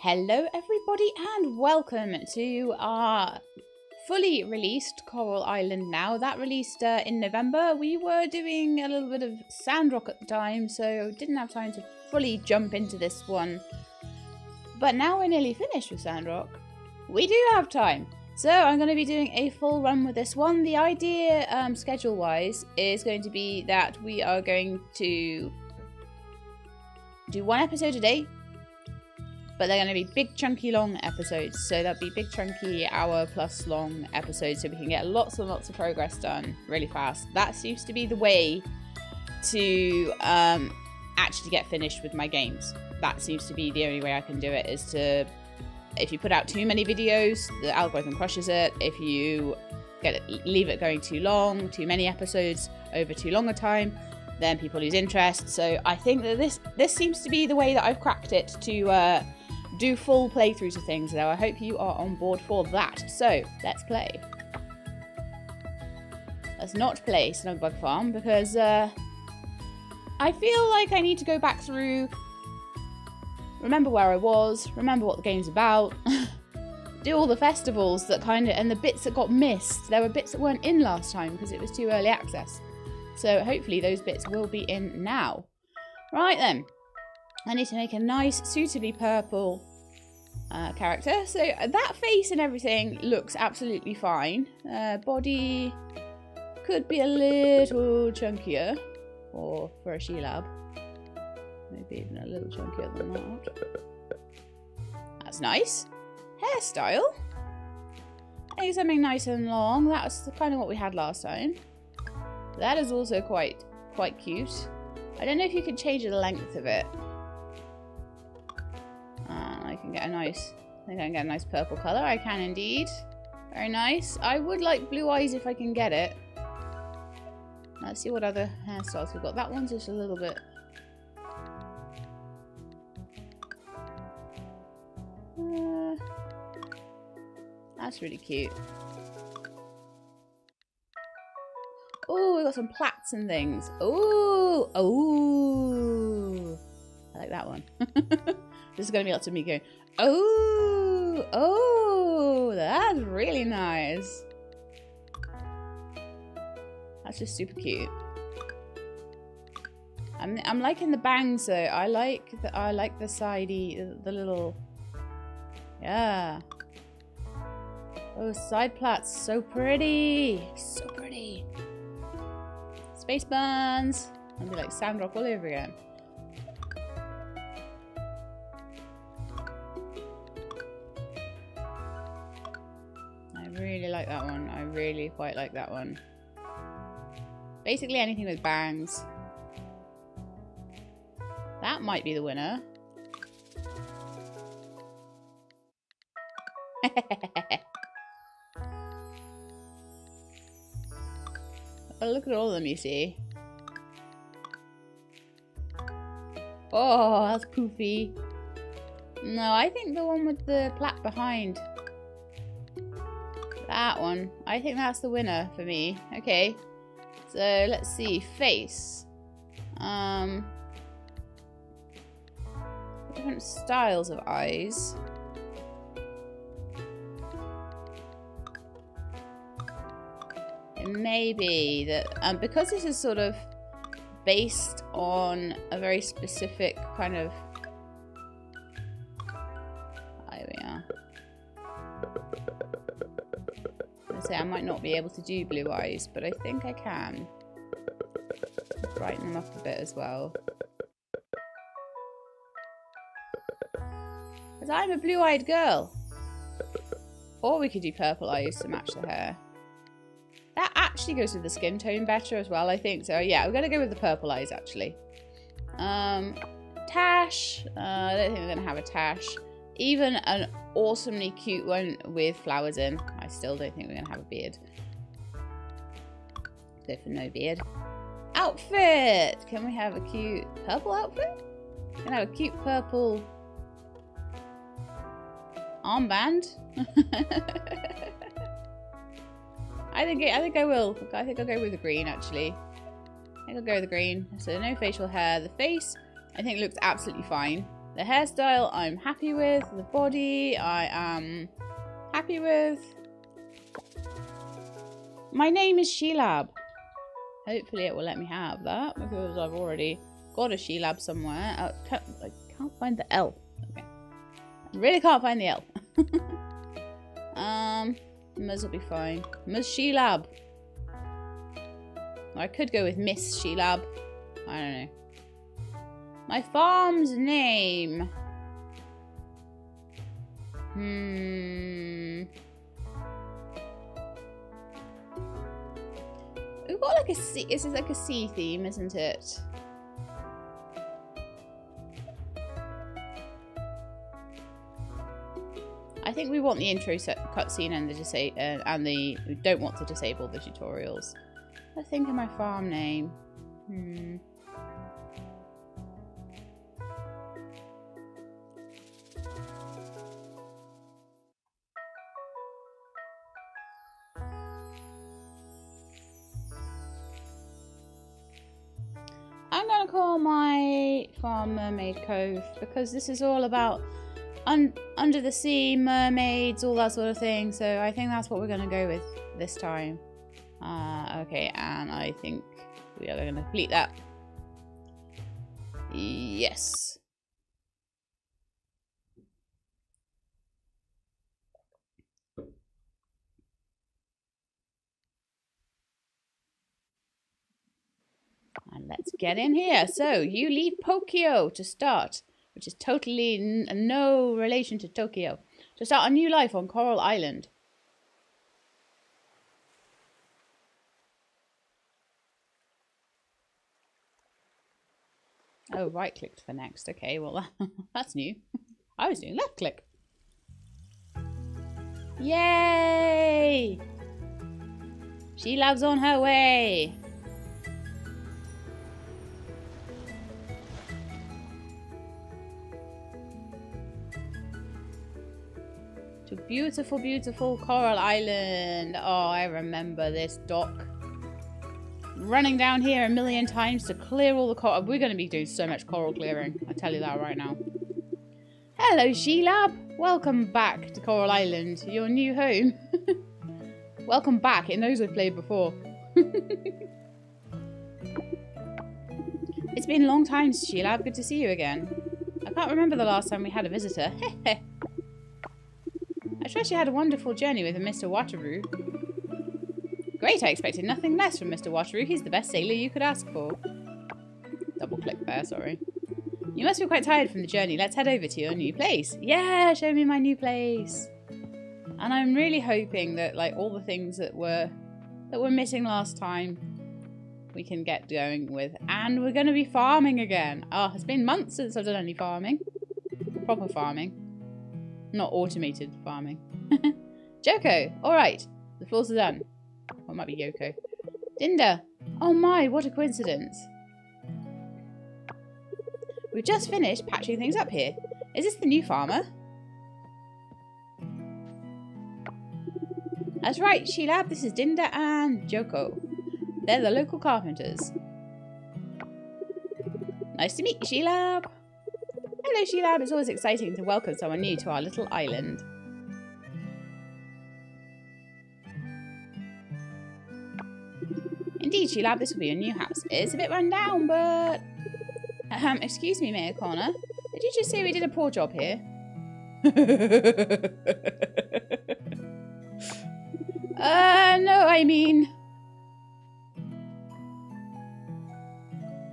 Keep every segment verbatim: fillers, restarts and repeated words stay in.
Hello everybody and welcome to our fully released Coral Island now. That released uh, in November. We were doing a little bit of Sandrock at the time, so didn't have time to fully jump into this one. But now we're nearly finished with Sandrock. We do have time. So I'm going to be doing a full run with this one. The idea, um, schedule-wise, is going to be that we are going to do one episode a day. But they're going to be big, chunky, long episodes. So that'll be big, chunky, hour-plus long episodes so we can get lots and lots of progress done really fast. That seems to be the way to um, actually get finished with my games. That seems to be the only way I can do it, is to... If you put out too many videos, the algorithm crushes it. If you get it, leave it going too long, too many episodes over too long a time, then people lose interest. So I think that this, this seems to be the way that I've cracked it to... Uh, do full playthroughs of things though. I hope you are on board for that. So, let's play. Let's not play Snugbug Farm because uh, I feel like I need to go back through, remember where I was, remember what the game's about, do all the festivals that kind of, and the bits that got missed. There were bits that weren't in last time because it was too early access. So hopefully those bits will be in now. Right then. I need to make a nice, suitably purple uh, character. So that face and everything looks absolutely fine. Uh, body could be a little chunkier, or for a Sheila, maybe even a little chunkier than that. That's nice. Hairstyle. Make something nice and long. That's kind of what we had last time. That is also quite quite cute. I don't know if you could change the length of it. Get a nice, I think I can get a nice purple colour. I can indeed. Very nice. I would like blue eyes if I can get it. Let's see what other hairstyles we've got. That one's just a little bit. Uh, that's really cute. Oh, we got some plaits and things. Oh, oh, I like that one. This is going to be lots of me going, oh, oh, that's really nice. That's just super cute. I'm, I'm liking the bangs though. I like the, I like the sidey, the little, yeah. Oh, side plaits, so pretty, so pretty. Space buns. I'll be like Sandrock all over again. Really like that one. I really quite like that one. Basically anything with bangs. That might be the winner. But look at all of them, you see. Oh, that's poofy. No, I think the one with the plait behind. That one. I think that's the winner for me. Okay. So, let's see. Face. Um, different styles of eyes. It may be that... Um, because this is sort of based on a very specific kind of... I might not be able to do blue eyes, but I think I can. Brighten them up a bit as well. Because I'm a blue-eyed girl. Or we could do purple eyes to match the hair. That actually goes with the skin tone better as well, I think. So yeah, we're going to go with the purple eyes, actually. Um, tash. Uh, I don't think we're going to have a tash. Even an awesomely cute one with flowers in. I still don't think we're going to have a beard. Go for no beard. Outfit! Can we have a cute purple outfit? Can I have a cute purple armband? I think I think I will. I think I'll go with the green, actually. I think I'll go with the green. So no facial hair. The face, I think, looks absolutely fine. The hairstyle I'm happy with. The body I am happy with. My name is Sheila. Hopefully it will let me have that, because I've already got a Sheila somewhere. I can't, I can't find the L. Okay. I really can't find the L. um, Miz will be fine. Miz Sheila. I could go with Miss Sheila. I don't know. My farm's name. Hmm. We've got like a sea. This is like a sea theme, isn't it? I think we want the intro cutscene and the disa uh, and the we don't want to disable the tutorials. I think of my farm name. Hmm. Call my farm Mermaid Cove, because this is all about un under the sea, mermaids, all that sort of thing, so I think that's what we're going to go with this time. Uh, okay, and I think we are going to complete that. Yes. And let's get in here. So, you leave Tokyo to start, which is totally n no relation to Tokyo, to start a new life on Coral Island. Oh, right-clicked for next. Okay, well, that's new. I was doing left-click. Yay! She loves on her way. To beautiful, beautiful Coral Island. Oh, I remember this dock. Running down here a million times to clear all the coral. We're going to be doing so much coral clearing. I tell you that right now. Hello, Sheila. Welcome back to Coral Island, your new home. Welcome back. It knows I've played before. It's been a long time, Sheila. Good to see you again. I can't remember the last time we had a visitor. Heh. I trust you had a wonderful journey with Mister Wataru. Great, I expected nothing less from Mister Wataru. He's the best sailor you could ask for. Double click there, sorry. You must be quite tired from the journey. Let's head over to your new place. Yeah, show me my new place. And I'm really hoping that like all the things that were that were missing last time we can get going with. And we're gonna be farming again. Oh, it's been months since I've done any farming. Proper farming. Not automated farming. Joko! Alright, the floors are done. Or it might be Yoko. Dinda! Oh my, what a coincidence. We've just finished patching things up here. Is this the new farmer? That's right, Sheila. This is Dinda and Joko. They're the local carpenters. Nice to meet you, Sheila. Hello, Sheila. It's always exciting to welcome someone new to our little island. Indeed, Sheila, this will be your new house. It's a bit run down, but... Um, excuse me, Mayor Connor. Did you just say we did a poor job here? uh, no, I mean...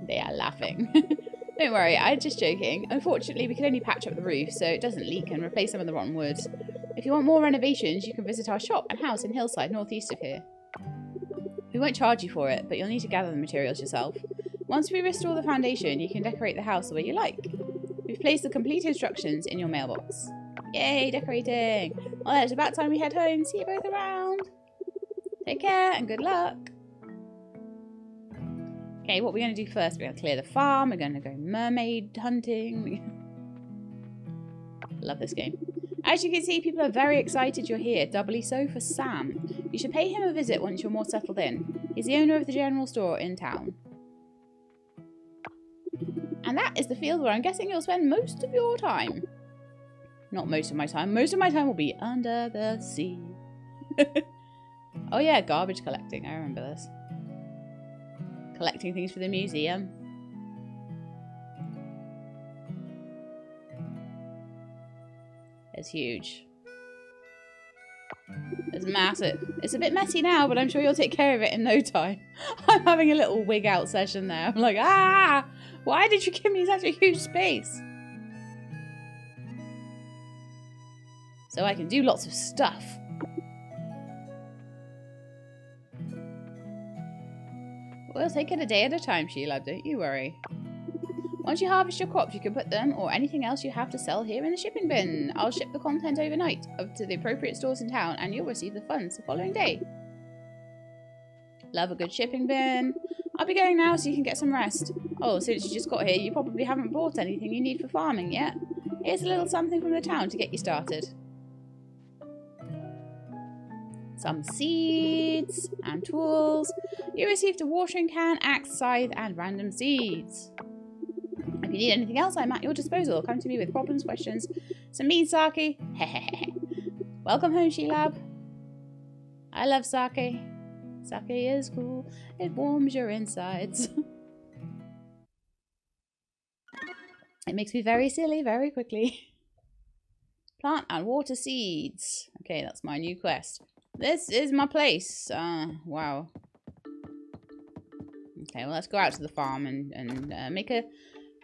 They are laughing. Don't worry, I'm just joking. Unfortunately, we can only patch up the roof so it doesn't leak and replace some of the rotten wood. If you want more renovations, you can visit our shop and house in Hillside, northeast of here. We won't charge you for it, but you'll need to gather the materials yourself. Once we restore the foundation, you can decorate the house the way you like. We've placed the complete instructions in your mailbox. Yay, decorating! Well, it's about time we head home. See you both around. Take care and good luck. Okay, what we're going to do first, we're going to clear the farm, we're going to go mermaid hunting. Love this game. As you can see, people are very excited you're here, doubly so for Sam. You should pay him a visit once you're more settled in. He's the owner of the general store in town. And that is the field where I'm guessing you'll spend most of your time. Not most of my time. Most of my time will be under the sea. Oh yeah, garbage collecting. I remember this. Collecting things for the museum. It's huge. It's massive. It's a bit messy now, but I'm sure you'll take care of it in no time. I'm having a little wig out session there. I'm like, ah! Why did you give me such a huge space? So I can do lots of stuff. We'll take it a day at a time, Sheila, don't you worry. Once you harvest your crops, you can put them or anything else you have to sell here in the shipping bin. I'll ship the content overnight up to the appropriate stores in town and you'll receive the funds the following day. Love a good shipping bin. I'll be going now so you can get some rest. Oh, since you just got here, you probably haven't bought anything you need for farming yet. Here's a little something from the town to get you started. Some seeds and tools. You received a watering can, axe, scythe and random seeds. If you need anything else, I'm at your disposal. Come to me with problems, questions, some mean sake. Welcome home, Sheelab. I love sake. Sake is cool. It warms your insides. It makes me very silly very quickly. Plant and water seeds. Okay, that's my new quest. This is my place. Uh, wow. Okay, well, let's go out to the farm and, and uh, make a...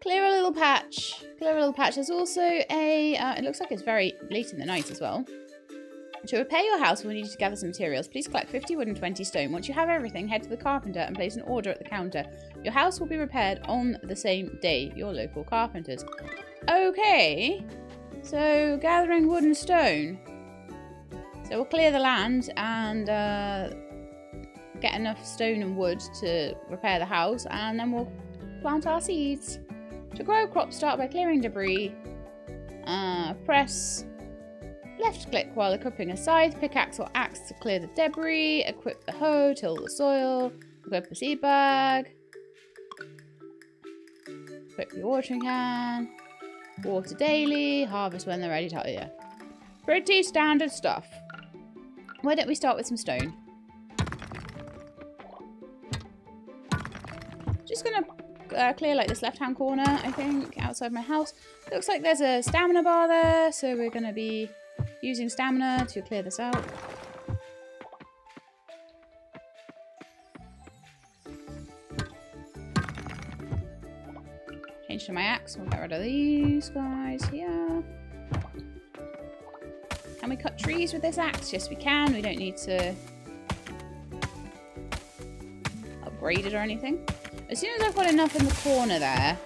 Clear a little patch. Clear a little patch. There's also a... Uh, it looks like it's very late in the night as well. To repair your house, we'll need you to gather some materials. Please collect fifty wood and twenty stone. Once you have everything, head to the carpenter and place an order at the counter. Your house will be repaired on the same day. Your local carpenters. Okay. So, gathering wood and stone. So we'll clear the land and uh, get enough stone and wood to repair the house. And then we'll plant our seeds. To grow crops, start by clearing debris. Uh, press left click while equipping a scythe, pickaxe or axe to clear the debris. Equip the hoe, till the soil. Equip the seed bag. Equip your watering can. Water daily. Harvest when they're ready to yeah. Pretty standard stuff. Why don't we start with some stone? Just gonna... Uh, clear like this left hand corner, I think, outside my house. Looks like there's a stamina bar there, so we're going to be using stamina to clear this out. Change to my axe, we'll get rid of these guys here. Can we cut trees with this axe? Yes we can, we don't need to upgrade it or anything. As soon as I've got enough in the corner there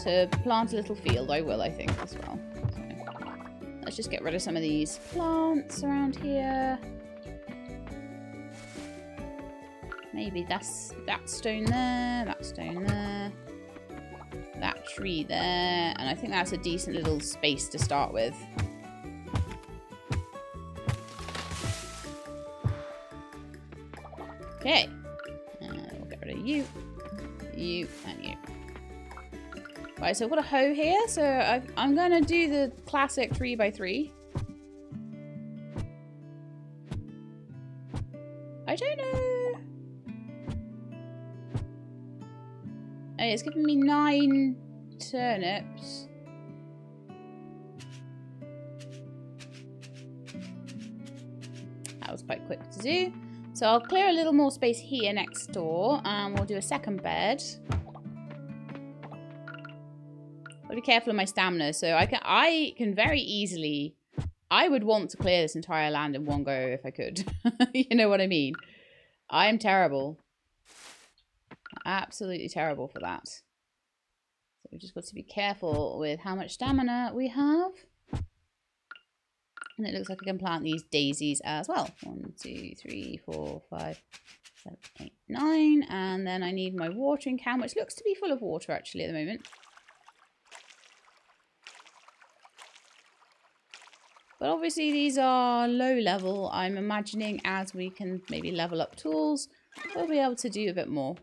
to plant a little field, I will, I think, as well. So, let's just get rid of some of these plants around here. Maybe that's that stone there, that stone there, that tree there, and I think that's a decent little space to start with. Okay, uh, we'll get rid of you. You and you. Right, so I've got a hoe here, so I've, I'm going to do the classic three by three. I don't know. Oh, it's giving me nine turnips. That was quite quick to do. So I'll clear a little more space here next door, and we'll do a second bed. I'll be careful of my stamina, so I can I can very easily... I would want to clear this entire land in one go if I could. You know what I mean? I'm terrible. Absolutely terrible for that. So we've just got to be careful with how much stamina we have. And it looks like I can plant these daisies as well. One, two, three, four, five, seven, eight, nine. And then I need my watering can, which looks to be full of water actually at the moment. But obviously these are low level. I'm imagining as we can maybe level up tools, we'll be able to do a bit more.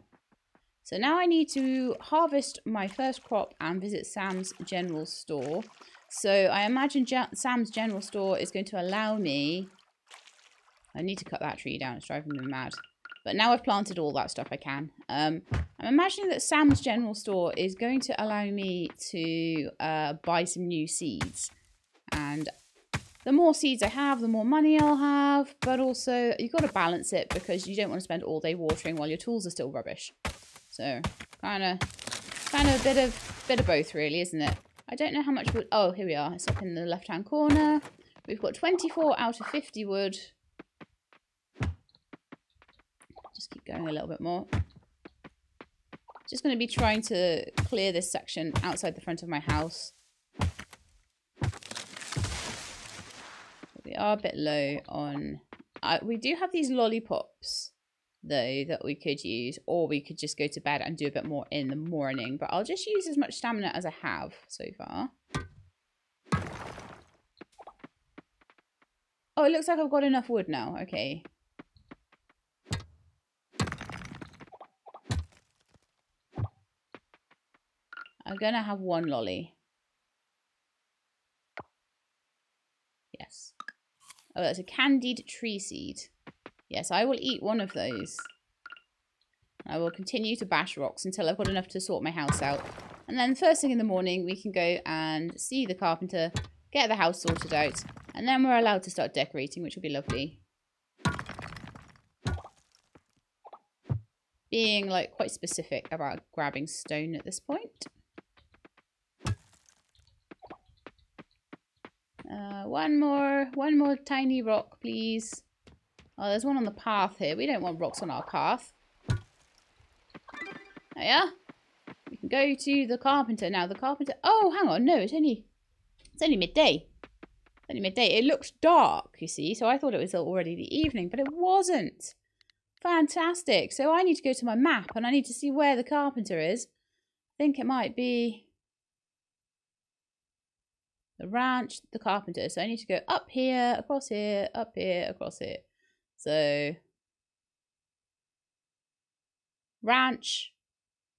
So now I need to harvest my first crop and visit Sam's general store. So I imagine Ge- Sam's general store is going to allow me... I need to cut that tree down. It's driving me mad. But now I've planted all that stuff I can. Um, I'm imagining that Sam's general store is going to allow me to uh, buy some new seeds. And the more seeds I have, the more money I'll have. But also, you've got to balance it because you don't want to spend all day watering while your tools are still rubbish. So, kind of kind of a bit of, bit of both, really, isn't it? I don't know how much wood... Oh, here we are. It's up in the left-hand corner. We've got twenty-four out of fifty wood. Just keep going a little bit more. Just going to be trying to clear this section outside the front of my house. We are a bit low on... Uh, we do have these lollipops, though, that we could use. Or we could just go to bed and do a bit more in the morning. But I'll just use as much stamina as I have so far. Oh, it looks like I've got enough wood now. Okay. I'm going to have one lolly. Yes. Oh, that's a candied tree seed. Yes, I will eat one of those. I will continue to bash rocks until I've got enough to sort my house out. And then first thing in the morning, we can go and see the carpenter, get the house sorted out, and then we're allowed to start decorating, which will be lovely. Being, like, quite specific about grabbing stone at this point. Uh, one more, one more tiny rock, please. Oh, there's one on the path here. We don't want rocks on our path. There we are. We can go to the carpenter now. The carpenter... Oh, hang on. No, it's only... It's only midday. It's only midday. It looks dark, you see. So I thought it was already the evening, but it wasn't. Fantastic. So I need to go to my map and I need to see where the carpenter is. I think it might be... The ranch, the carpenter. So I need to go up here, across here, up here, across here. So ranch,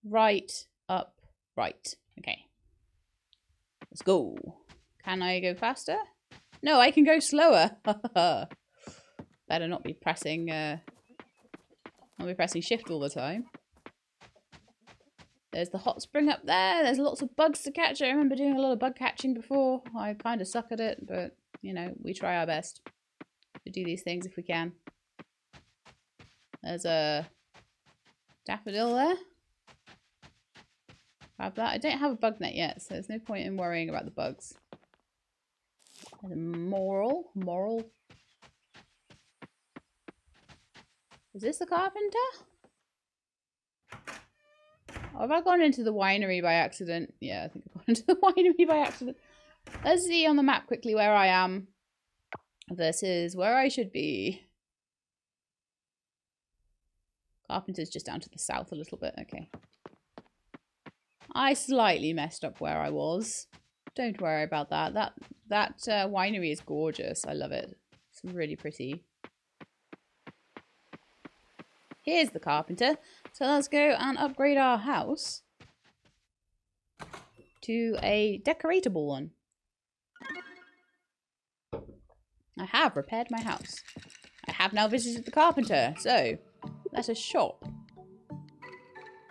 right, up, right. Okay. Let's go. Can I go faster? No, I can go slower. Better not be pressing uh not be pressing shift all the time. There's the hot spring up there. There's lots of bugs to catch. I remember doing a lot of bug catching before. I kind of suck at it, but, you know, we try our best to do these things if we can. There's a daffodil there. Grab that. I don't have a bug net yet, so there's no point in worrying about the bugs. There's a moral. Moral. Is this the carpenter? Oh, have I gone into the winery by accident? Yeah, I think I've gone into the winery by accident. Let's see on the map quickly where I am versus where I should be. Carpenter's just down to the south a little bit. Okay. I slightly messed up where I was. Don't worry about that. That, that uh, winery is gorgeous. I love it. It's really pretty. Here's the carpenter. So let's go and upgrade our house to a decoratable one. I have repaired my house. I have now visited the carpenter. So let us shop.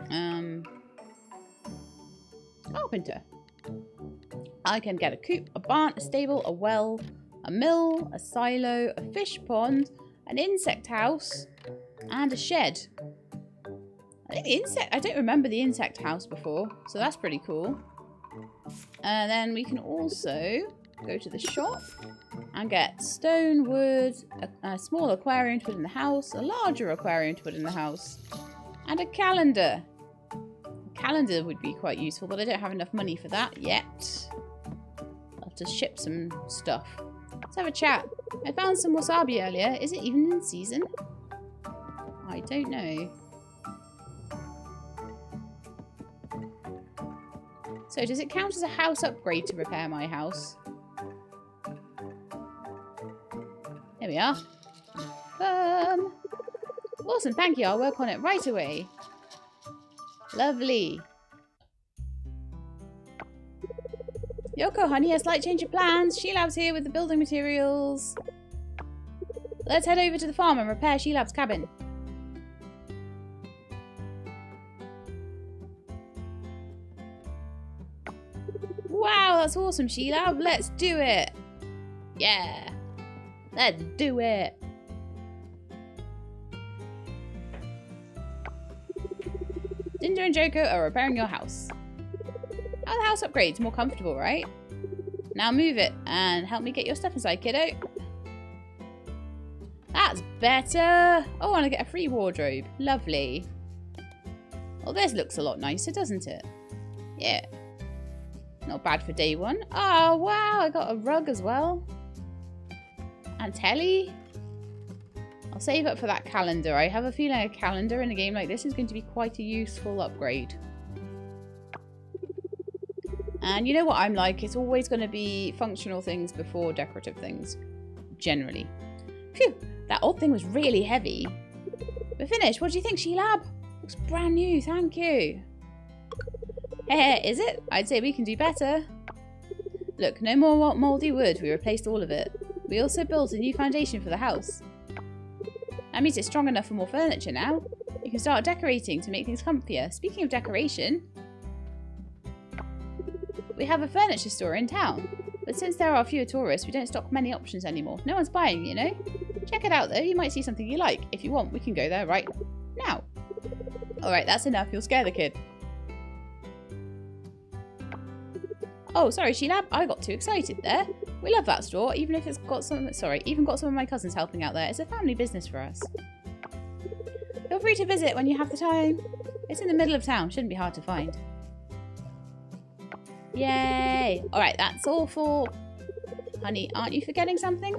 Um, carpenter. I can get a coop, a barn, a stable, a well, a mill, a silo, a fish pond, an insect house, and a shed. I think the insect... I don't remember the insect house before, so that's pretty cool. And then we can also go to the shop and get stone, wood, a, a small aquarium to put in the house, a larger aquarium to put in the house, and a calendar. A calendar would be quite useful, but I don't have enough money for that yet. I'll have to ship some stuff. Let's have a chat. I found some wasabi earlier. Is it even in season? I don't know. So does it count as a house upgrade to repair my house? There we are. Boom. Awesome, thank you. I'll work on it right away. Lovely. Yoko, honey, a slight change of plans. Sheilab's here with the building materials. Let's head over to the farm and repair Sheilab's cabin. Wow, that's awesome, Sheilab. Let's do it. Yeah. Let's do it. Dinda and Yoko are repairing your house. Oh, the house upgrade's more comfortable, right? Now move it and help me get your stuff inside, kiddo. That's better. Oh, I want to get a free wardrobe. Lovely. Well, this looks a lot nicer, doesn't it? Yeah. Not bad for day one. Oh, wow. I got a rug as well. And telly. I'll save up for that calendar. I have a feeling a calendar in a game like this is going to be quite a useful upgrade. And you know what I'm like. It's always going to be functional things before decorative things. Generally. Phew. That old thing was really heavy. We're finished. What do you think, Sheilab? Looks brand new. Thank you. Hey, is it? I'd say we can do better. Look, no more mouldy wood. We replaced all of it. We also built a new foundation for the house. That means it's strong enough for more furniture now. You can start decorating to make things comfier. Speaking of decoration, we have a furniture store in town. But since there are fewer tourists, we don't stock many options anymore. No one's buying, you know? Check it out though, you might see something you like. If you want, we can go there right now. Alright, that's enough. You'll scare the kid. Oh, sorry, Sheilab, I got too excited there. We love that store, even if it's got some... Sorry, even got some of my cousins helping out there. It's a family business for us. Feel free to visit when you have the time. It's in the middle of town. Shouldn't be hard to find. Yay! Alright, that's all for... Honey, aren't you forgetting something?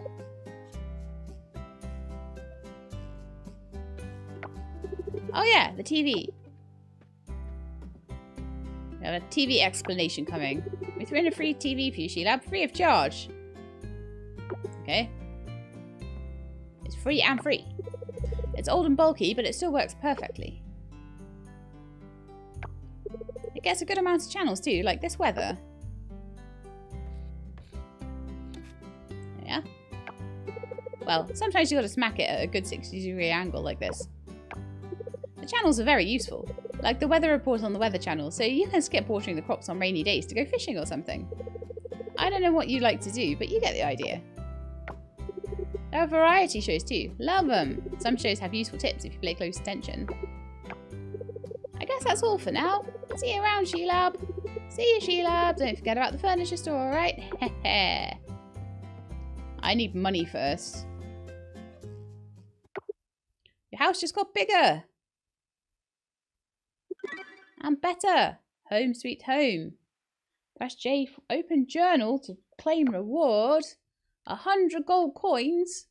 Oh yeah, the T V. We have a T V explanation coming. We threw in a free T V for you, Sheilab. Free of charge. Okay. It's free and free. It's old and bulky, but it still works perfectly. It gets a good amount of channels too, like this weather. Yeah. Well, sometimes you gotta smack it at a good sixty degree angle like this. The channels are very useful. Like the weather report on the Weather Channel, so you can skip watering the crops on rainy days to go fishing or something. I don't know what you like to do, but you get the idea. There are variety shows too. Love them! Some shows have useful tips if you pay close attention. I guess that's all for now. See you around, Sheilab! See you, Sheilab! Don't forget about the furniture store, alright? Heh. I need money first. Your house just got bigger! And better. Home sweet home. Press J for open journal to claim reward. A hundred gold coins.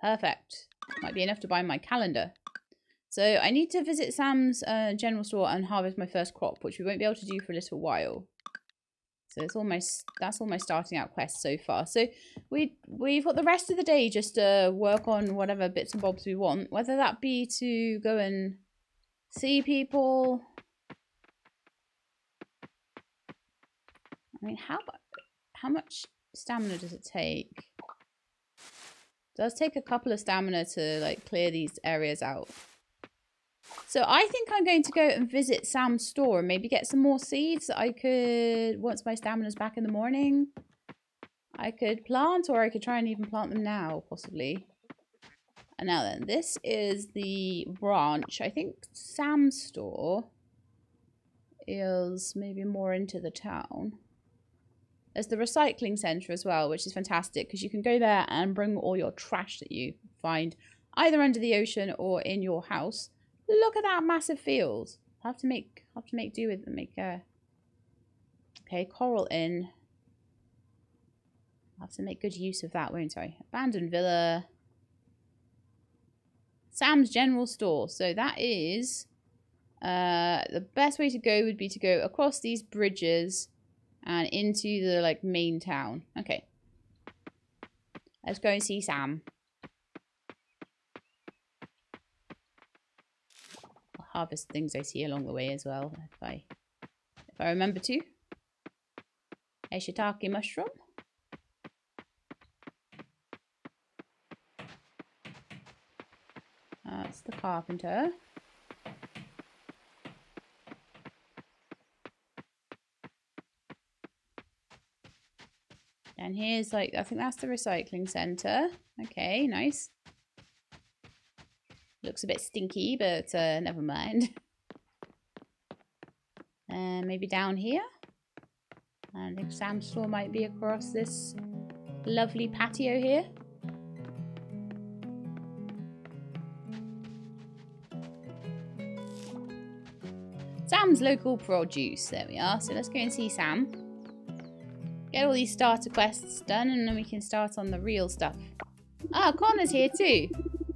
Perfect. Might be enough to buy my calendar. So I need to visit Sam's uh, general store and harvest my first crop, which we won't be able to do for a little while. So it's almost that's all my starting out quest so far. So we we've got the rest of the day just to uh, work on whatever bits and bobs we want, whether that be to go and see people. I mean, how how much stamina does it take? It does take a couple of stamina to like clear these areas out. So I think I'm going to go and visit Sam's store and maybe get some more seeds that I could, once my stamina's back in the morning, I could plant, or I could try and even plant them now, possibly. And now then, this is the branch. I think Sam's store is maybe more into the town. There's the recycling centre as well, which is fantastic because you can go there and bring all your trash that you find either under the ocean or in your house. Look at that massive field. I'll have to make I'll have to make do with them. Make a okay coral inn. I'll have to make good use of that, won't I? Abandoned villa. Sam's general store. So that is. Uh, the best way to go would be to go across these bridges and into the like main town. Okay. Let's go and see Sam. I'll harvest things I see along the way as well, if I if I remember to. A shiitake mushroom. That's the carpenter. And here's like, I think that's the recycling centre. Okay, nice. Looks a bit stinky, but uh, never mind. And uh, maybe down here. And I think Sam's store might be across this lovely patio here. Sam's local produce. There we are. So let's go and see Sam. Get all these starter quests done, and then we can start on the real stuff. Ah, Connor's here too.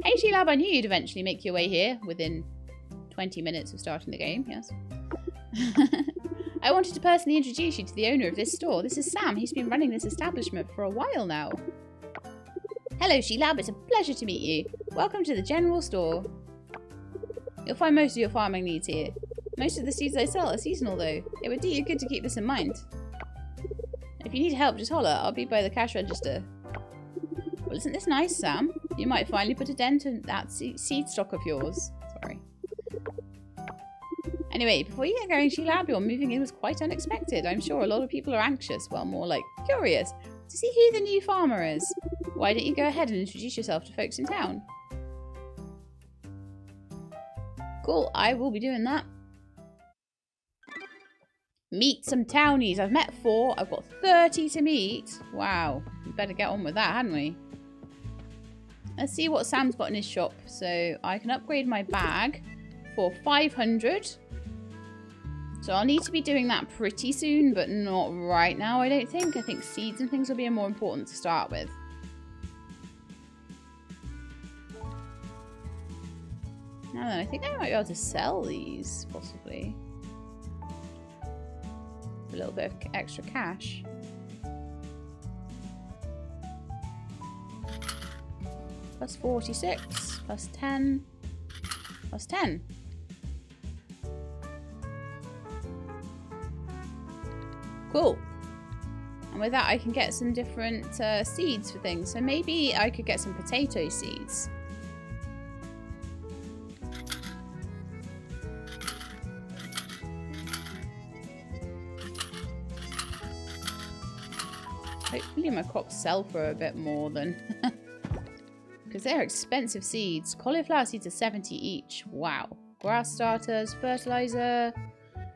Hey Sheila, I knew you'd eventually make your way here within twenty minutes of starting the game, yes. I wanted to personally introduce you to the owner of this store. This is Sam. He's been running this establishment for a while now. Hello Sheila, it's a pleasure to meet you. Welcome to the general store. You'll find most of your farming needs here. Most of the seeds I sell are seasonal though. It would do you good to keep this in mind. If you need help, just holler. I'll be by the cash register. Well, isn't this nice, Sam? You might finally put a dent in that seed stock of yours. Sorry. Anyway, before you get going, Sheila, your moving in was quite unexpected. I'm sure a lot of people are anxious, well, more like curious, to see who the new farmer is. Why don't you go ahead and introduce yourself to folks in town? Cool, I will be doing that. Meet some townies. I've met four. I've got thirty to meet. Wow. We better get on with that, hadn't we? Let's see what Sam's got in his shop. So I can upgrade my bag for five hundred. So I'll need to be doing that pretty soon, but not right now, I don't think. I think seeds and things will be more important to start with. Now then, I think I might be able to sell these, possibly. A little bit of extra cash. Plus forty-six, plus ten, plus ten. Cool. And with that I can get some different uh, seeds for things. So maybe I could get some potato seeds. Hopefully my crops sell for a bit more than... Because they're expensive seeds. Cauliflower seeds are seventy each. Wow. Grass starters, fertiliser,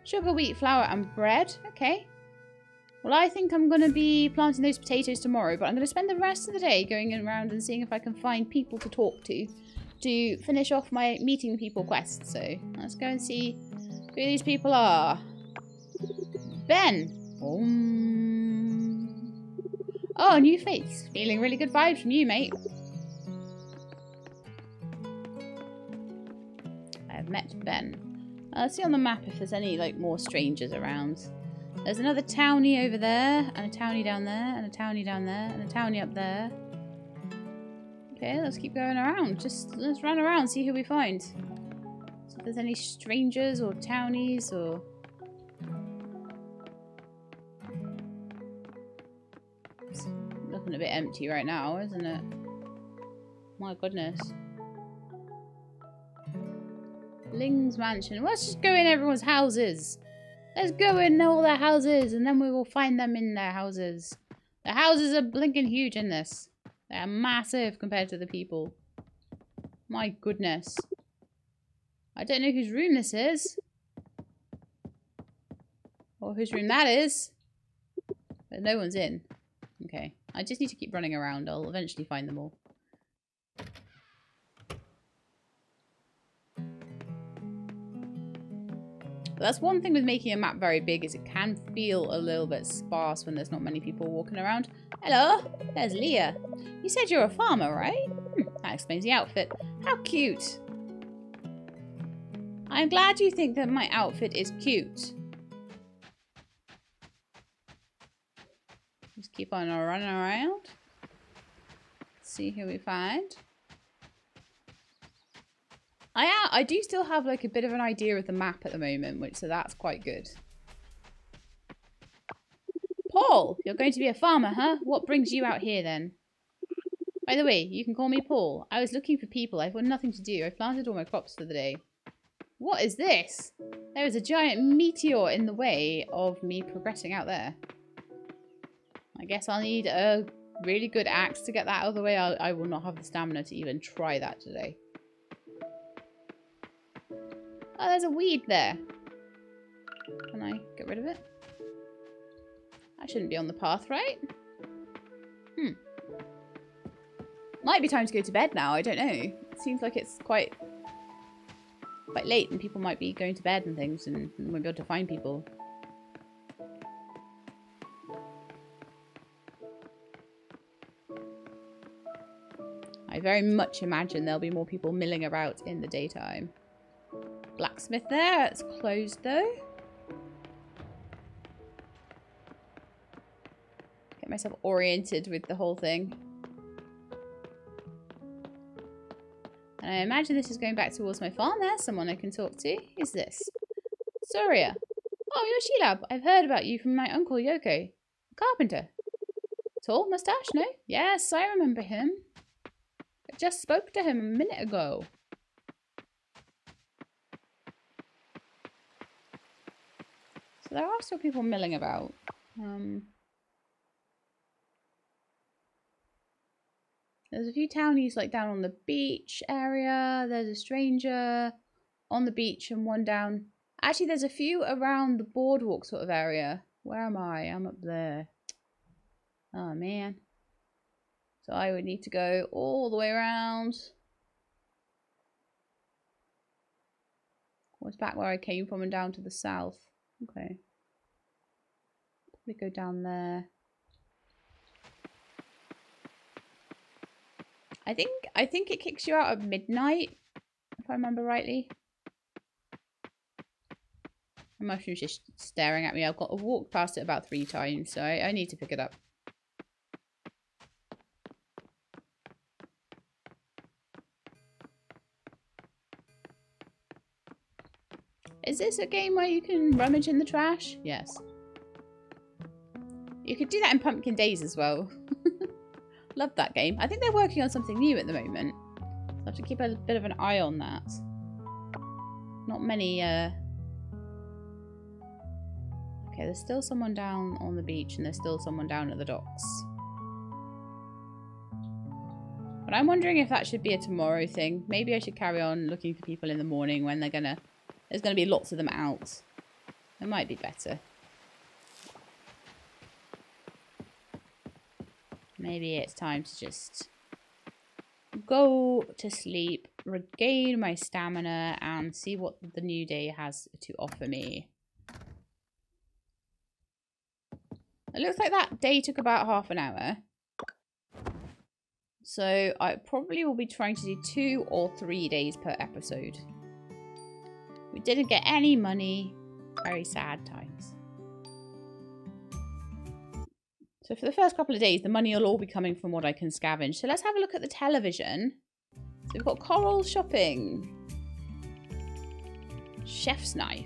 sugar, wheat, flour and bread. Okay. Well, I think I'm going to be planting those potatoes tomorrow. But I'm going to spend the rest of the day going around and seeing if I can find people to talk to. To finish off my meeting people quest. So let's go and see who these people are. Ben. Um... Oh, new face. Feeling really good vibes from you, mate. I have met Ben. Uh, let's see on the map if there's any like more strangers around. There's another townie over there, and a townie down there, and a townie down there, and a townie up there. Okay, let's keep going around. Just let's run around, see who we find. See if there's any strangers or townies or... A bit empty right now, isn't it? My goodness. Ling's mansion. Well, let's just go in everyone's houses. Let's go in all their houses and then we will find them in their houses. The houses are blinking huge in this. They're massive compared to the people. My goodness. I don't know whose room this is. Or whose room that is. But no one's in. Okay. I just need to keep running around. I'll eventually find them all. But that's one thing with making a map very big, is it can feel a little bit sparse when there's not many people walking around. Hello, there's Leah. You said you're a farmer, right? Hmm, that explains the outfit. How cute. I'm glad you think that my outfit is cute. Just keep on running around. Let's see who we find. I am, I do still have like a bit of an idea of the map at the moment, which so that's quite good. Paul, you're going to be a farmer, huh? What brings you out here then? By the way, you can call me Paul. I was looking for people. I've got nothing to do. I planted all my crops for the day. What is this? There is a giant meteor in the way of me progressing out there. I guess I'll need a really good axe to get that out of the way. I'll, I will not have the stamina to even try that today. Oh, there's a weed there. Can I get rid of it? I shouldn't be on the path, right? Hmm. Might be time to go to bed now, I don't know. It seems like it's quite quite late and people might be going to bed and things and won't be able to find people. I very much imagine there'll be more people milling about in the daytime. Blacksmith there, it's closed though. Get myself oriented with the whole thing. And I imagine this is going back towards my farm. There's someone I can talk to. Who's this? Soria. Oh, you're Sheila. I've heard about you from my uncle Yoko. A carpenter. Tall moustache, no? Yes, I remember him. I just spoke to him a minute ago. So there are still people milling about. Um, There's a few townies like down on the beach area. There's a stranger on the beach and one down. Actually, there's a few around the boardwalk sort of area. Where am I? I'm up there. Oh, man. So I would need to go all the way around. What's back where I came from and down to the south? Okay. Probably go down there. I think I think it kicks you out at midnight, if I remember rightly. My mushroom's just staring at me. I've got I've walked past it about three times, so I, I need to pick it up. Is this a game where you can rummage in the trash? Yes. You could do that in Pumpkin Days as well. Love that game. I think they're working on something new at the moment. So I have to keep a bit of an eye on that. Not many... Uh... Okay, there's still someone down on the beach and there's still someone down at the docks. But I'm wondering if that should be a tomorrow thing. Maybe I should carry on looking for people in the morning when they're gonna... There's gonna be lots of them out. It might be better. Maybe it's time to just go to sleep, regain my stamina, and see what the new day has to offer me. It looks like that day took about half an hour. So I probably will be trying to do two or three days per episode. We didn't get any money. Very sad times. So for the first couple of days, the money will all be coming from what I can scavenge. So let's have a look at the television. So we've got Coral Shopping. Chef's Knife.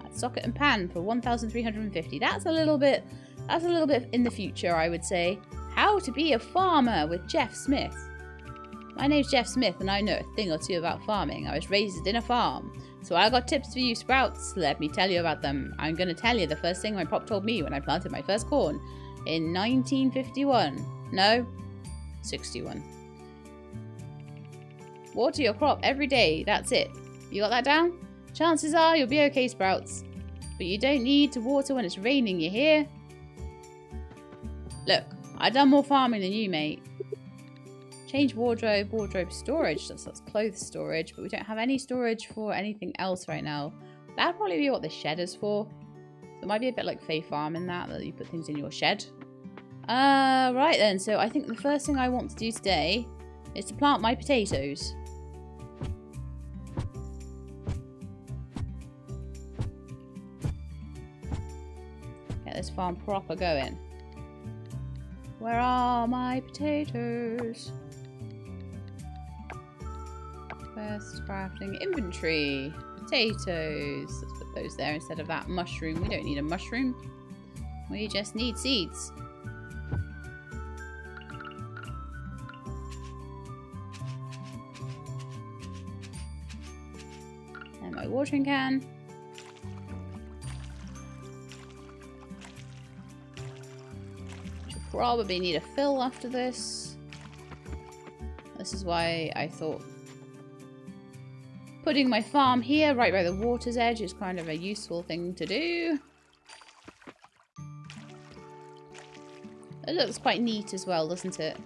That's Socket and Pan for one thousand three hundred fifty. That's a little bit, that's a little bit in the future, I would say. How to be a farmer with Jeff Smith. My name's Jeff Smith and I know a thing or two about farming. I was raised in a farm. So I got tips for you sprouts. Let me tell you about them. I'm going to tell you the first thing my pop told me when I planted my first corn. In nineteen fifty-one. No, sixty-one. Water your crop every day. That's it. You got that down? Chances are you'll be okay, sprouts. But you don't need to water when it's raining, you hear? Look, I've done more farming than you, mate. Change wardrobe, wardrobe storage. That's, that's clothes storage. But we don't have any storage for anything else right now. That'd probably be what the shed is for. It might be a bit like Fae Farm in that, that you put things in your shed. Uh, right then, so I think the first thing I want to do today is to plant my potatoes. Get this farm proper going. Where are my potatoes? First crafting inventory. Potatoes. Let's put those there instead of that mushroom. We don't need a mushroom. We just need seeds. And my watering can. Should probably need a fill after this. This is why I thought putting my farm here right by the water's edge is kind of a useful thing to do. It looks quite neat as well, doesn't it?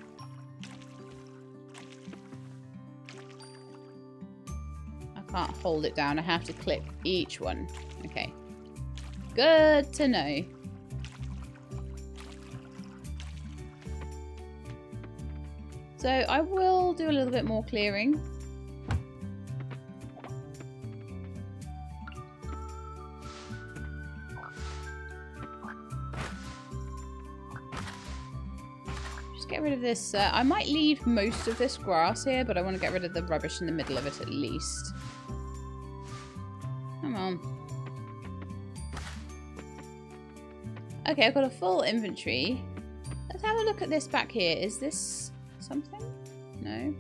I can't hold it down. I have to click each one. Okay. Good to know. So I will do a little bit more clearing. Rid of this. Uh, I might leave most of this grass here, but I want to get rid of the rubbish in the middle of it at least. Come on. Okay, I've got a full inventory. Let's have a look at this back here. Is this something? No.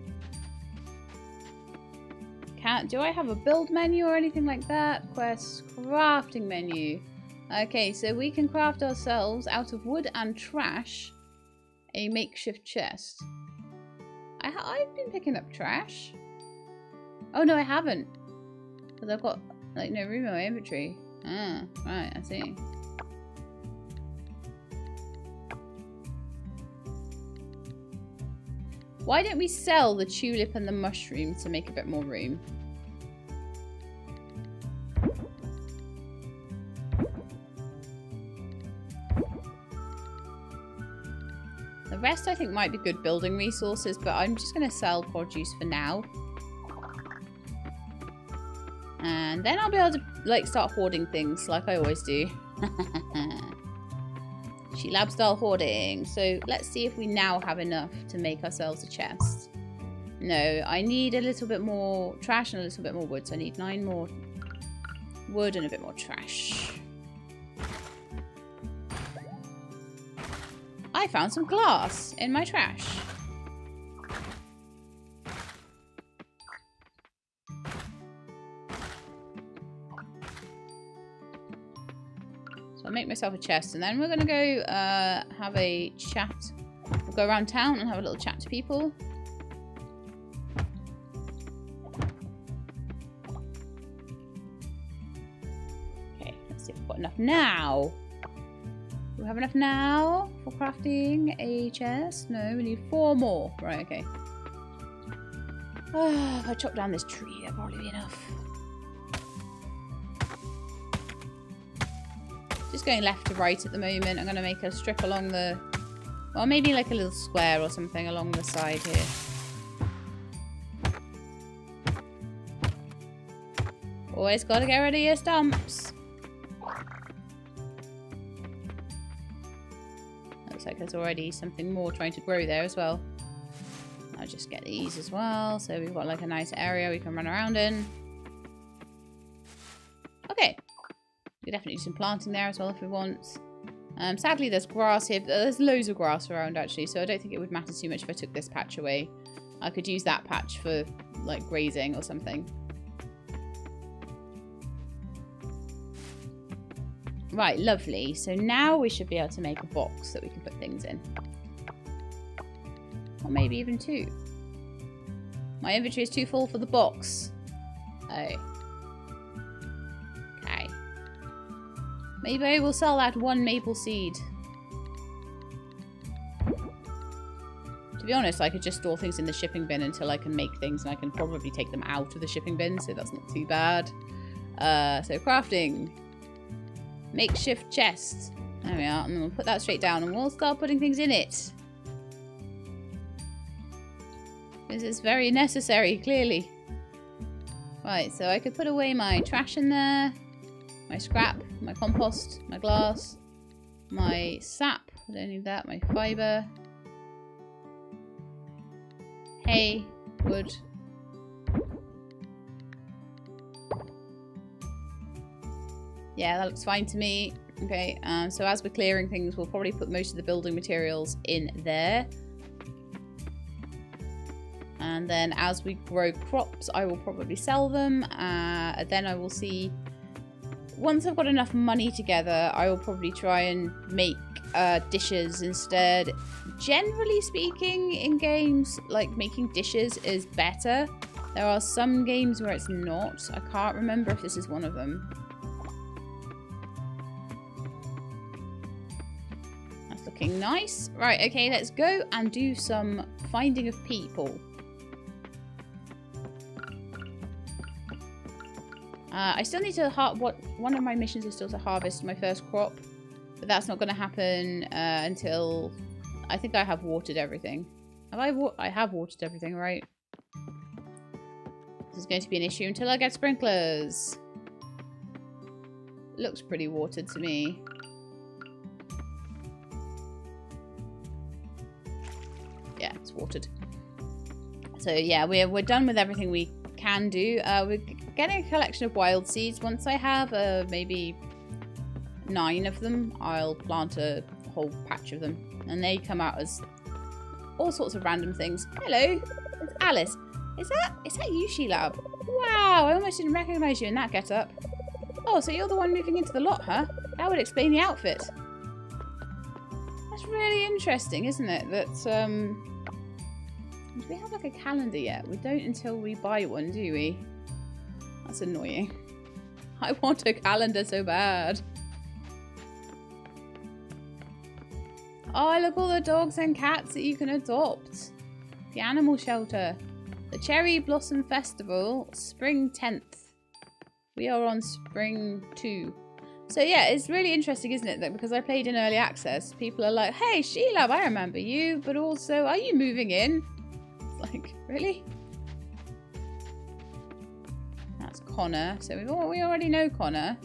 Can't. Do I have a build menu or anything like that? Quests, crafting menu. Okay, so we can craft ourselves out of wood and trash a makeshift chest. I ha I've been picking up trash. Oh no, I haven't. Because I've got like no room in my inventory. Ah, right, I see. Why don't we sell the tulip and the mushroom to make a bit more room? Rest I think might be good building resources, but I'm just going to sell produce for now, and then I'll be able to like start hoarding things like I always do. She lab style hoarding. So let's see if we now have enough to make ourselves a chest. No, I need a little bit more trash and a little bit more wood, so I need nine more wood and a bit more trash. I found some glass in my trash. So I'll make myself a chest, and then we're going to go uh, have a chat. We'll go around town and have a little chat to people. Okay, let's see if we've got enough now. We have enough now for crafting a chest. No, we need four more. Right, okay. Oh, if I chop down this tree, that'll probably be enough. Just going left to right at the moment. I'm going to make a strip along the... Well, maybe like a little square or something along the side here. Always got to get rid of your stumps. Like there's already something more trying to grow there as well. I'll just get these as well, so we've got like a nice area we can run around in. Okay, we definitely do some planting there as well if we want. Um, sadly there's grass here, but there's loads of grass around actually, so I don't think it would matter too much if I took this patch away. I could use that patch for like grazing or something. Right, lovely. So now we should be able to make a box that we can put things in. Or maybe even two. My inventory is too full for the box. Oh. Okay. Maybe I will sell that one maple seed. To be honest, I could just store things in the shipping bin until I can make things, and I can probably take them out of the shipping bin, so that's not too bad. Uh, so crafting. Makeshift chest. There we are. And we'll put that straight down and we'll start putting things in it. This is very necessary, clearly. Right, so I could put away my trash in there. My scrap, my compost, my glass, my sap. I don't need that. My fibre. Hay, wood. Yeah, that looks fine to me. Okay, um, so as we're clearing things, we'll probably put most of the building materials in there. And then as we grow crops, I will probably sell them. Uh, then I will see... Once I've got enough money together, I will probably try and make uh, dishes instead. Generally speaking, in games, like, making dishes is better. There are some games where it's not. I can't remember if this is one of them. That's looking nice. Right, okay, let's go and do some finding of people. Uh, I still need to har- what one of my missions is still to harvest my first crop, but that's not going to happen uh, until I think I have watered everything. Have I wa- I have watered everything, right? This is going to be an issue until I get sprinklers. Looks pretty watered to me. Yeah, it's watered. So yeah, we're we're done with everything we can do. Uh, we're getting a collection of wild seeds. Once I have uh, maybe nine of them, I'll plant a whole patch of them. And they come out as all sorts of random things. Hello, it's Alice. Is that is that you, Sheila? Wow, I almost didn't recognise you in that getup. Oh, so you're the one moving into the lot, huh? That would explain the outfit. That's really interesting, isn't it? That um. Do we have like a calendar yet? We don't until we buy one, do we? That's annoying. I want a calendar so bad. Oh, look, all the dogs and cats that you can adopt. The animal shelter. The Cherry Blossom Festival, Spring tenth. We are on Spring two. So yeah, it's really interesting, isn't it? That because I played in Early Access, people are like, hey, Sheila, I remember you, but also, are you moving in? Like, really? That's Connor. So we've all, we already know Connor.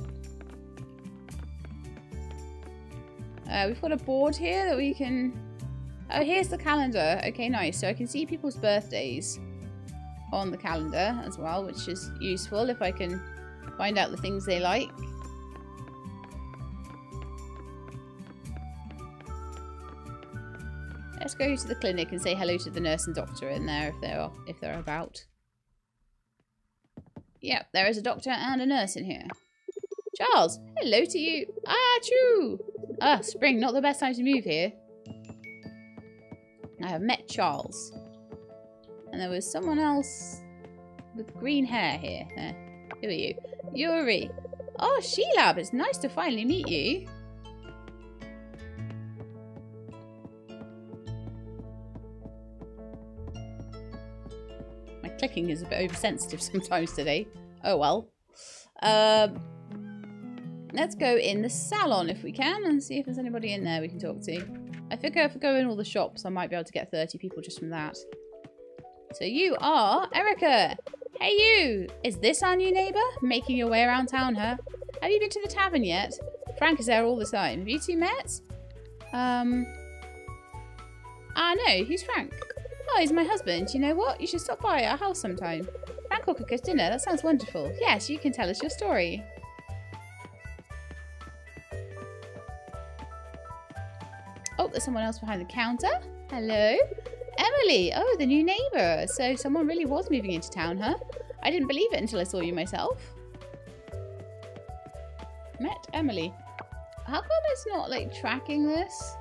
Uh, we've got a board here that we can... Oh, here's the calendar. Okay, nice. So I can see people's birthdays on the calendar as well, which is useful if I can find out the things they like. Let's go to the clinic and say hello to the nurse and doctor in there if they're if they're about. Yep, there is a doctor and a nurse in here. Charles, hello to you. Ah, true. Ah, spring, not the best time to move here. I have met Charles. And there was someone else with green hair here. Uh, who are you? Yuri. Oh, Sheila, it's nice to finally meet you. My clicking is a bit oversensitive sometimes today. Oh well. Um, let's go in the salon if we can and see if there's anybody in there we can talk to. I figure if I go in all the shops, I might be able to get thirty people just from that. So you are Erica. Hey you! Is this our new neighbour? Making your way around town, huh? Have you been to the tavern yet? Frank is there all the time. Have you two met? Um... Ah no, who's Frank? Oh, he's my husband. You know what? You should stop by our house sometime. Frank will cook us dinner. That sounds wonderful. Yes, you can tell us your story. Oh, there's someone else behind the counter. Hello. Emily! Oh, the new neighbour! So someone really was moving into town, huh? I didn't believe it until I saw you myself. Met Emily. How come it's not, like, tracking this?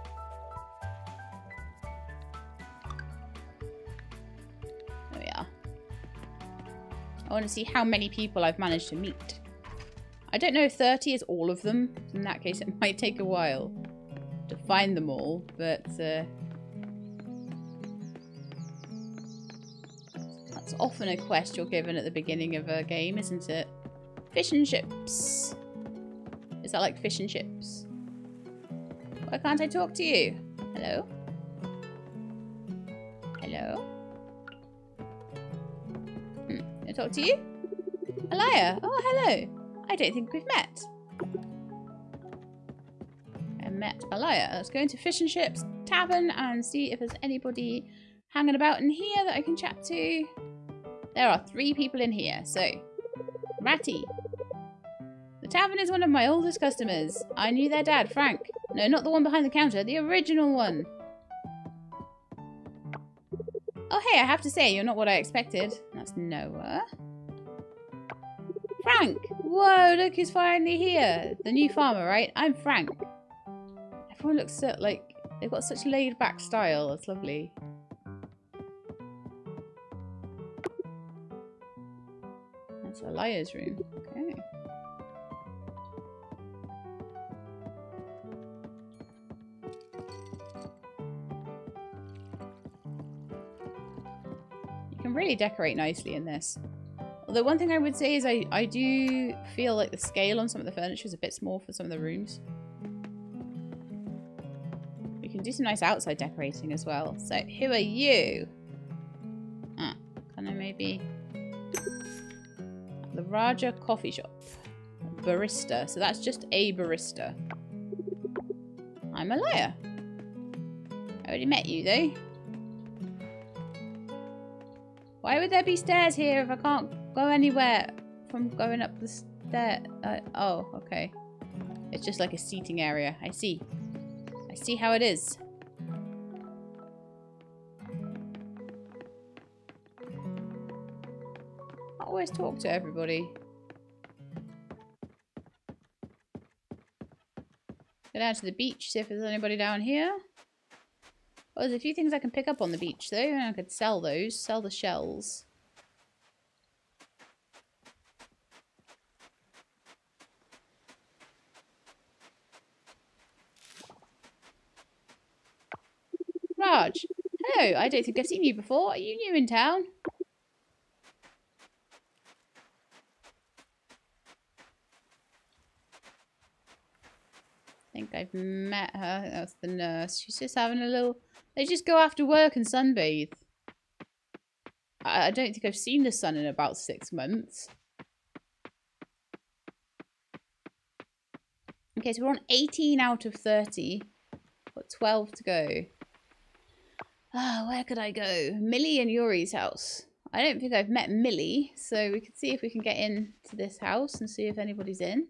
There we are. I want to see how many people I've managed to meet. I don't know if thirty is all of them. In that case, it might take a while to find them all, but... Uh, It's often a quest you're given at the beginning of a game, isn't it? Fish and chips. Is that like fish and chips? Why can't I talk to you? Hello? Hello? Hmm. Can I talk to you? Aaliyah! Oh, hello! I don't think we've met. I met Aaliyah. Let's go into Fish and Chips Tavern and see if there's anybody hanging about in here that I can chat to. There are three people in here, so Ratty, the The tavern is one of my oldest customers. I knew their dad, Frank. No, not the one behind the counter, the original one. Oh, hey, I have to say, you're not what I expected. That's Noah. Frank! Whoa, look who's finally here. The new farmer, right? I'm Frank. Everyone looks so, like, they've got such laid-back style. That's lovely. That's Aaliyah's room. Okay. You can really decorate nicely in this. Although one thing I would say is I, I do feel like the scale on some of the furniture is a bit small for some of the rooms. We can do some nice outside decorating as well. So, who are you? Ah, kind of maybe... The Raja Coffee Shop. Barista. So that's just a barista. I'm Aaliyah. I already met you though. Why would there be stairs here if I can't go anywhere from going up the stair? Uh, oh, okay. It's just like a seating area. I see. I see how it is. I always talk to everybody. Go down to the beach, see if there's anybody down here. Oh, there's a few things I can pick up on the beach though, and I could sell those. Sell the shells. Raj! Hello! I don't think I've seen you before. Are you new in town? I think I've met her. That's the nurse. She's just having a little... They just go after work and sunbathe. I don't think I've seen the sun in about six months. Okay, so we're on eighteen out of thirty. Got twelve to go. Ah, oh, where could I go? Millie and Yuri's house. I don't think I've met Millie, so we could see if we can get into this house and see if anybody's in.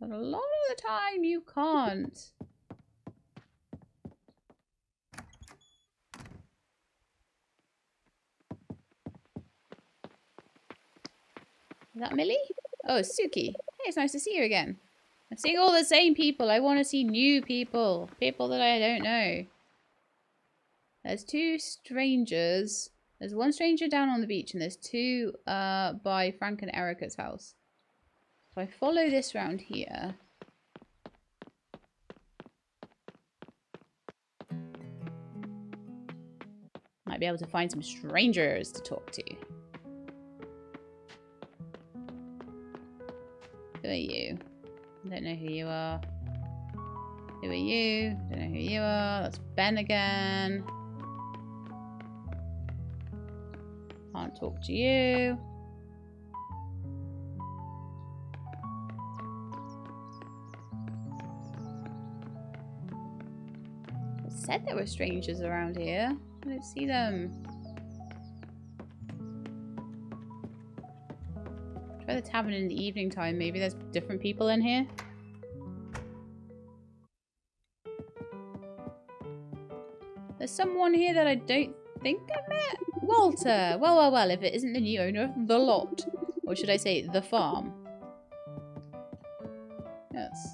But a lot of the time you can't. Is that Millie? Oh, it's Suki. Hey, it's nice to see you again. I'm seeing all the same people. I want to see new people. People that I don't know. There's two strangers. There's one stranger down on the beach and there's two uh, by Frank and Erica's house. If I follow this round here, might be able to find some strangers to talk to. Who are you? I don't know who you are. Who are you? I don't know who you are. That's Ben again. Can't talk to you. Said there were strangers around here. I don't see them. Try the tavern in the evening time. Maybe there's different people in here. There's someone here that I don't think I met. Walter! Well, well, well, if it isn't the new owner of the lot. Or should I say, the farm. Yes.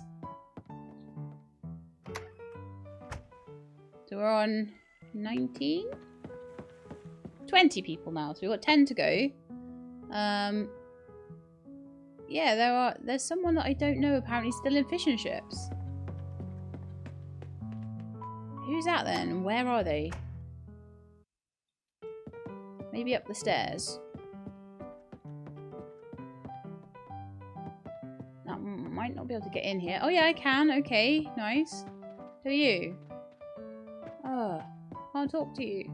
So we're on nineteen, twenty people now. So we've got ten to go. Um, yeah, there are. There's someone that I don't know apparently still in fish and chips. Who's that then? Where are they? Maybe up the stairs. I might not be able to get in here. Oh yeah, I can. Okay, nice. Who are you? Oh, can't talk to you.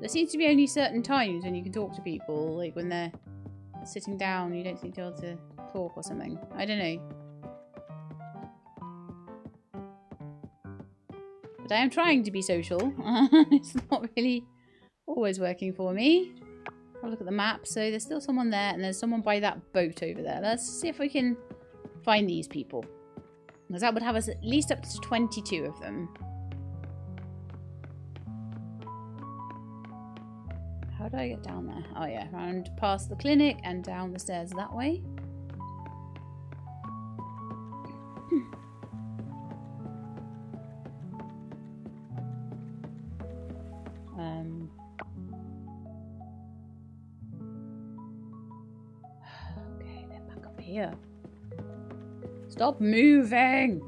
There seems to be only certain times when you can talk to people, like when they're sitting down, you don't seem to be able to talk or something. I don't know. But I am trying to be social. It's not really always working for me. Have a look at the map. So there's still someone there, and there's someone by that boat over there. Let's see if we can find these people. Because that would have us at least up to twenty-two of them. How do I get down there? Oh yeah, round past the clinic and down the stairs that way. um. Okay, they're back up here. Stop moving!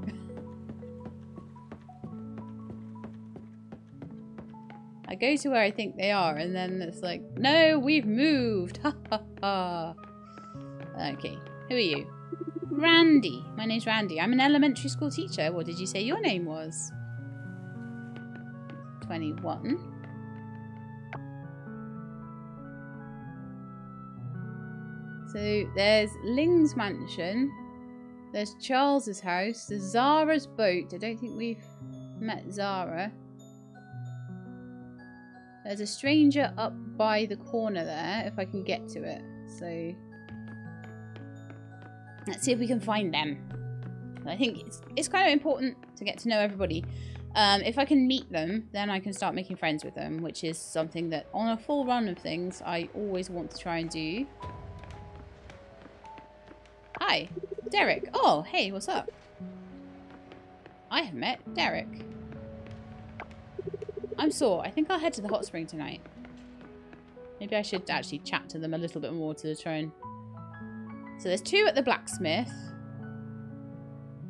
I go to where I think they are, and then it's like, no, we've moved! Ha ha ha! Okay, who are you? Randy. My name's Randy. I'm an elementary school teacher. What did you say your name was? twenty-one. So there's Ling's mansion. There's Charles's house. There's Zara's boat. I don't think we've met Zara. There's a stranger up by the corner there, if I can get to it. So let's see if we can find them. I think it's, it's kind of important to get to know everybody. Um, if I can meet them, then I can start making friends with them, which is something that on a full run of things, I always want to try and do. Hi. Derek. Oh, hey, what's up? I have met Derek. I'm sore. I think I'll head to the hot spring tonight. Maybe I should actually chat to them a little bit more to try and... So there's two at the blacksmith.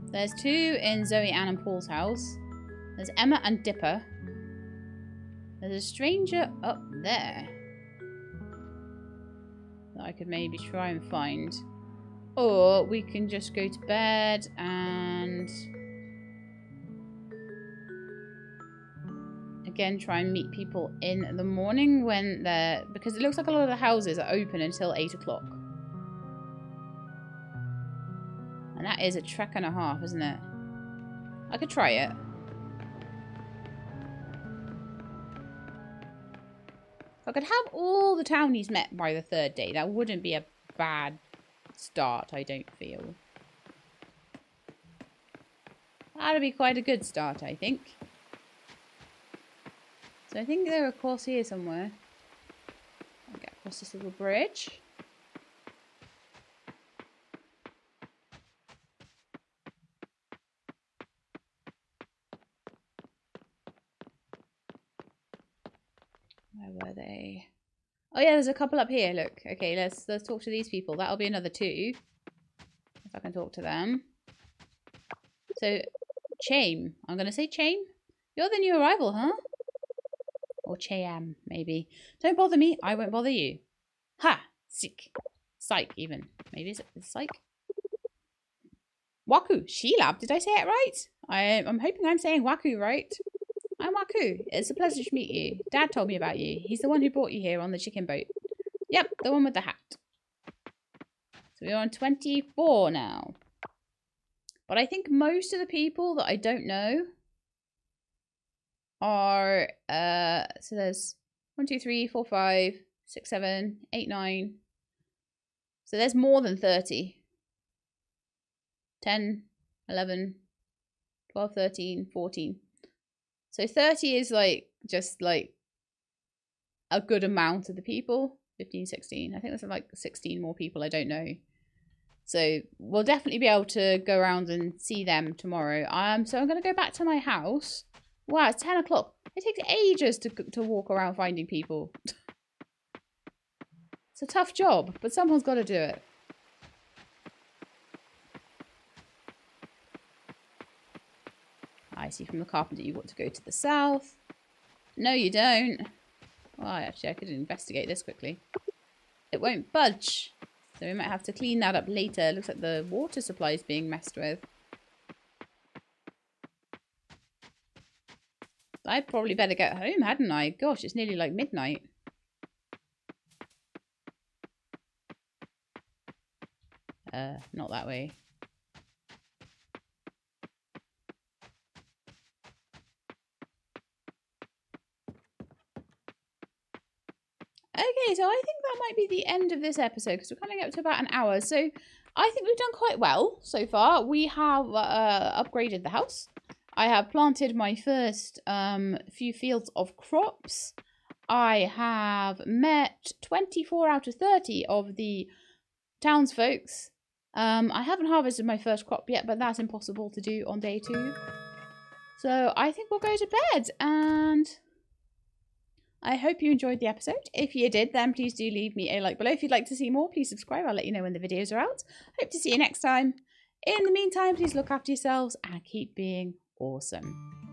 There's two in Zoe, Ann and Paul's house. There's Emma and Dipper. There's a stranger up there that I could maybe try and find. Or we can just go to bed and again try and meet people in the morning when they're, because it looks like a lot of the houses are open until eight o'clock. And that is a trek and a half, isn't it? I could try it. If I could have all the townies met by the third day, that wouldn't be a bad start, I don't feel. That'll be quite a good start, I think. So I think they're across here somewhere. I'll get across this little bridge. Where were they? Oh yeah, there's a couple up here, look. Okay, let's let's talk to these people. That'll be another two. If I can talk to them. So, Chaim. I'm going to say Chaim. You're the new arrival, huh? Or Chaim, maybe. Don't bother me, I won't bother you. Ha! Sick. Psych, even. Maybe it's psych. Wakuu. Sheila, did I say it right? I, I'm hoping I'm saying Wakuu right. I'm Wakuu. It's a pleasure to meet you. Dad told me about you. He's the one who brought you here on the chicken boat. Yep, the one with the hat. So we're on twenty-four now. But I think most of the people that I don't know are... Uh, so there's one, two, three, four, five, six, seven, eight, nine. So there's more than thirty. ten, eleven, twelve, thirteen, fourteen. So thirty is like, just like a good amount of the people. fifteen, sixteen. I think there's like sixteen more people I don't know. So we'll definitely be able to go around and see them tomorrow. Um, so I'm going to go back to my house. Wow, it's ten o'clock. It takes ages to, to walk around finding people. It's a tough job, but someone's got to do it. I see from the carpenter you want to go to the south. No, you don't. Well, actually, I could investigate this quickly. It won't budge. So we might have to clean that up later. It looks like the water supply is being messed with. I'd probably better get home, hadn't I? Gosh, it's nearly like midnight. Uh, not that way. so I think that might be the end of this episode because we're coming up to about an hour. So I think we've done quite well so far. We have uh, upgraded the house. I have planted my first um, few fields of crops. I have met twenty-four out of thirty of the townsfolks. Um, I haven't harvested my first crop yet, but that's impossible to do on day two. So I think we'll go to bed, and I hope you enjoyed the episode. If you did, then please do leave me a like below. If you'd like to see more, please subscribe. I'll let you know when the videos are out. Hope to see you next time. In the meantime, please look after yourselves and keep being awesome.